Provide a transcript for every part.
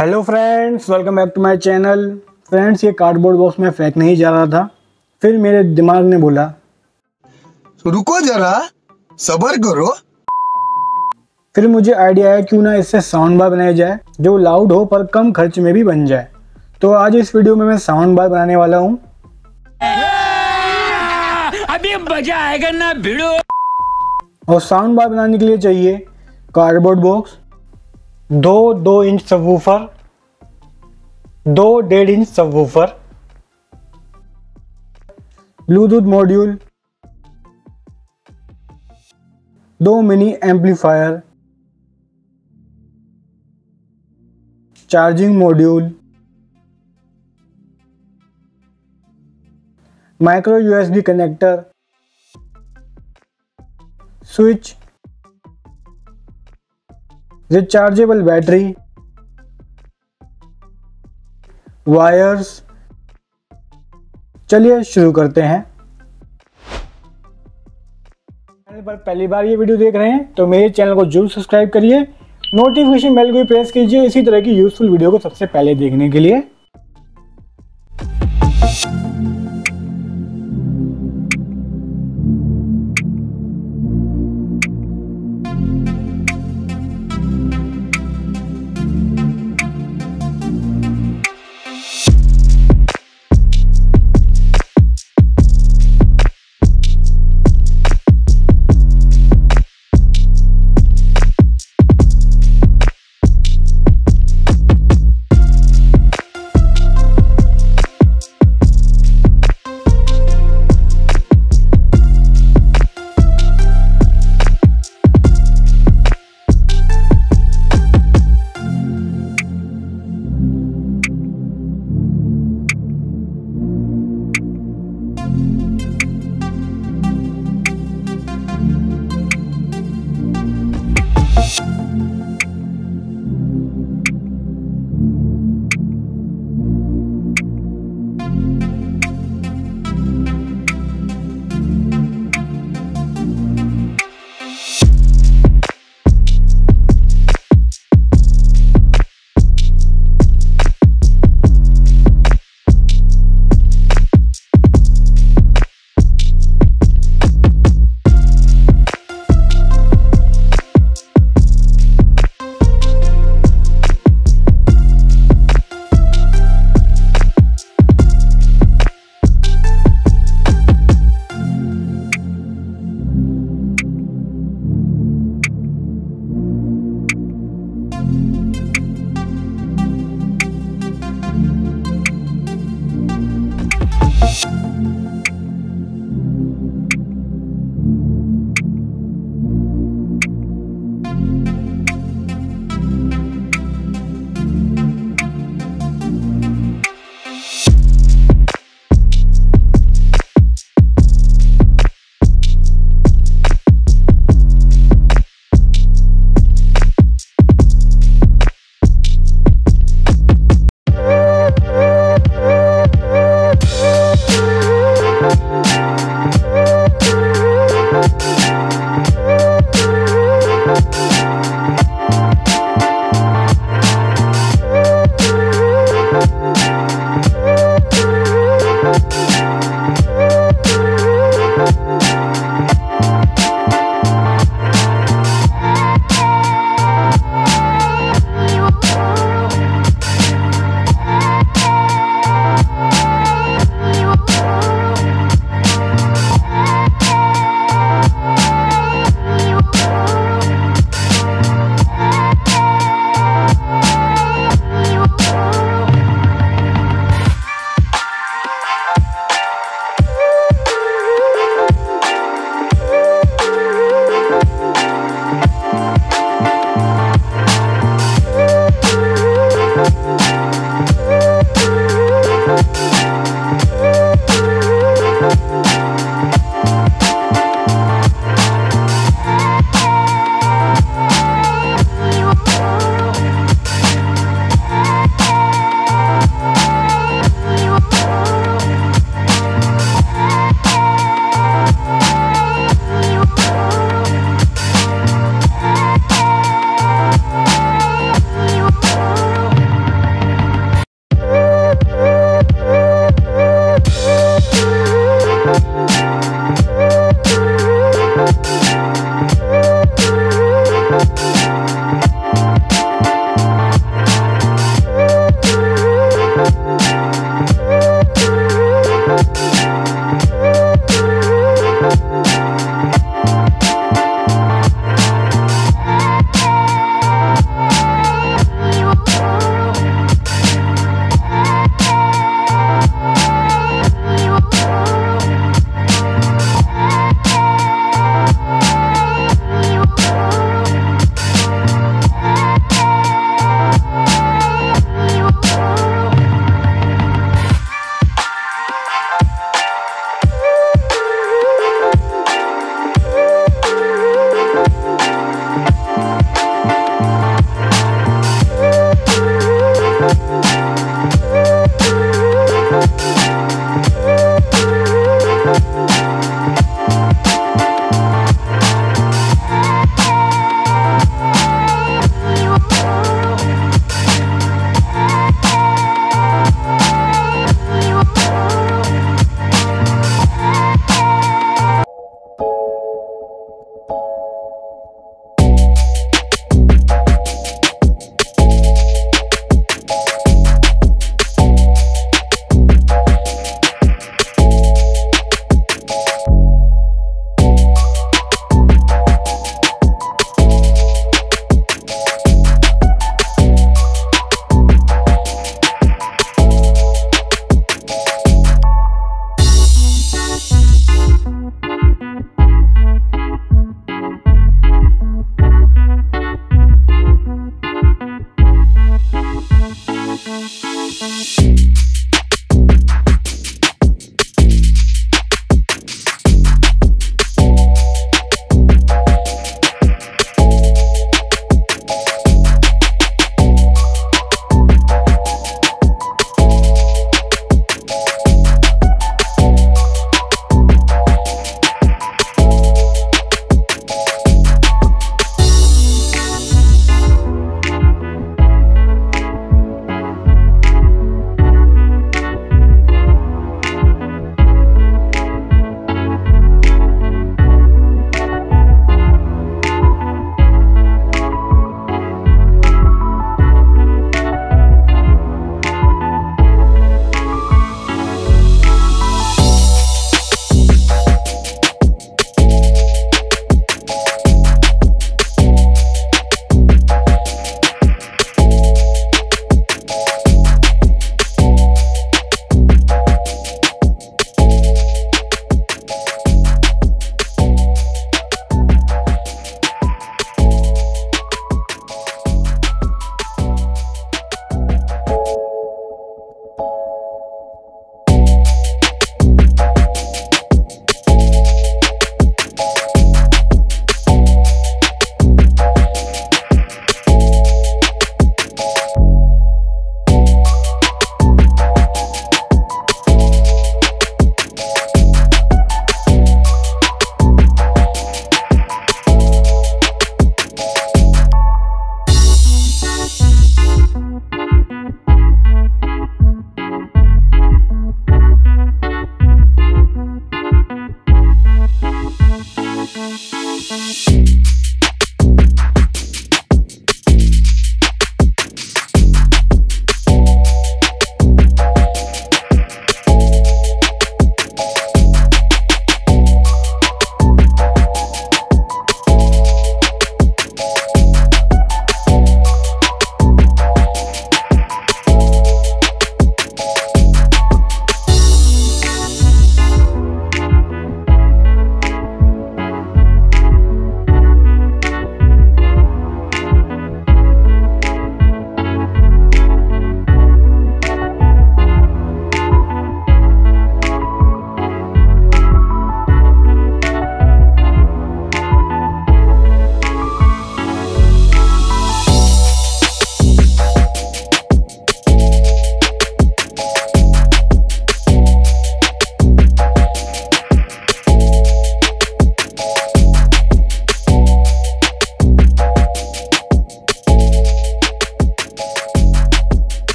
Hello friends, welcome back to my channel. Friends, ये cardboard box में फेंक नहीं जा रहा था, फिर मेरे दिमाग ने बोला रुको जरा, सब्र करो। फिर मुझे आइडिया आया क्यों ना इससे साउंड बार बनाया जाए जो लाउड हो पर कम खर्च में भी बन जाए। तो आज इस वीडियो में मैं साउंड बार बनाने वाला हूँ। अभी मजा आएगा ना भिड़ो। और साउंड बार बनाने के लिए चाहिए कार्डबोर्ड बॉक्स, दो 2.5 इंच सबवूफर, दो 1.5 इंच सबवूफर, ब्लूटूथ मॉड्यूल, दो mini amplifier, charging module, micro USB connector, switch, rechargeable battery, wires. चलिए शुरू करते हैं। चैनल पर पहली बार ये वीडियो देख रहे हैं तो मेरे चैनल को जरूर सब्सक्राइब करिए, नोटिफिकेशन बेल को भी प्रेस कीजिए इसी तरह की यूजफुल वीडियो को सबसे पहले देखने के लिए।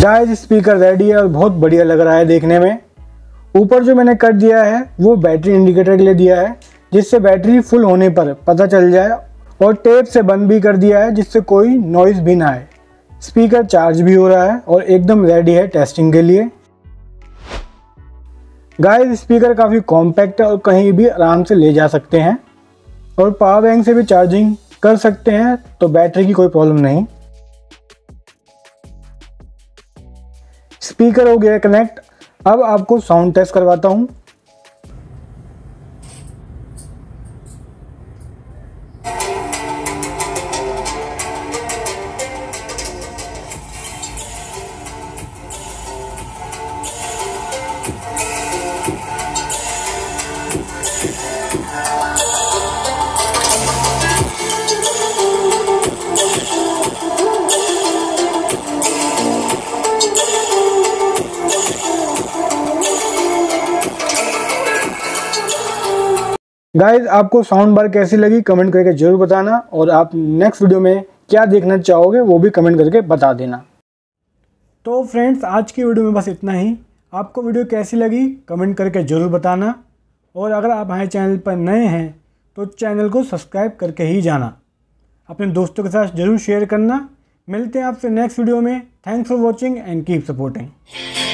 गाइस स्पीकर रेडी है और बहुत बढ़िया लग रहा है देखने में। ऊपर जो मैंने कट दिया है वो बैटरी इंडिकेटर के लिए दिया है, जिससे बैटरी फुल होने पर पता चल जाए, और टेप से बंद भी कर दिया है जिससे कोई नॉइज़ भी ना आए। स्पीकर चार्ज भी हो रहा है और एकदम रेडी है टेस्टिंग के लिए। गाइस स्पीकर काफ़ी कॉम्पैक्ट है और कहीं भी आराम से ले जा सकते हैं, और पावर बैंक से भी चार्जिंग कर सकते हैं, तो बैटरी की कोई प्रॉब्लम नहीं। स्पीकर हो गया कनेक्ट। अब आपको साउंड टेस्ट करवाता हूँ। गाइज आपको साउंड बार कैसी लगी कमेंट करके जरूर बताना, और आप नेक्स्ट वीडियो में क्या देखना चाहोगे वो भी कमेंट करके बता देना। तो फ्रेंड्स आज की वीडियो में बस इतना ही। आपको वीडियो कैसी लगी कमेंट करके जरूर बताना, और अगर आप हमारे चैनल पर नए हैं तो चैनल को सब्सक्राइब करके ही जाना। अपने दोस्तों के साथ जरूर शेयर करना। मिलते हैं आपसे नेक्स्ट वीडियो में। Thanks for watching and keep supporting.